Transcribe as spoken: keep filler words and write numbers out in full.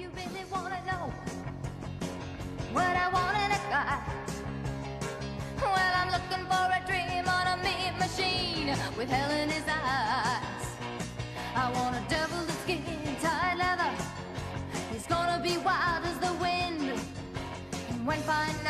you really want to know what I want in a guy, well, I'm looking for a dream on a mean machine with hell in his eyes. I want a devil to skin, tight leather. He's gonna be wild as the wind. And when fine